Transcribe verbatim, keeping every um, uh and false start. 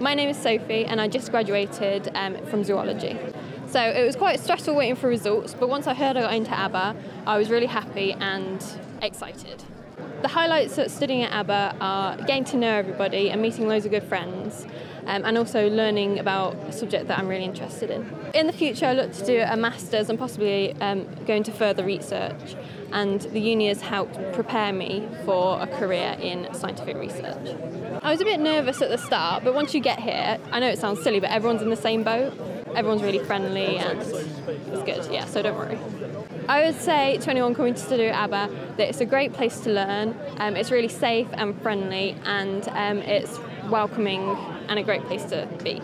My name is Sophie and I just graduated um, from zoology. So it was quite stressful waiting for results, but once I heard I got into Aber, I was really happy and excited. The highlights of studying at Aber are getting to know everybody and meeting loads of good friends, um, and also learning about a subject that I'm really interested in. In the future I look to do a master's and possibly um, go into further research, and the uni has helped prepare me for a career in scientific research. I was a bit nervous at the start, but once you get here, I know it sounds silly, but everyone's in the same boat. Everyone's really friendly and it's good, yeah, so don't worry. I would say to anyone coming to study at Aber that it's a great place to learn, um, it's really safe and friendly, and um, it's welcoming and a great place to be.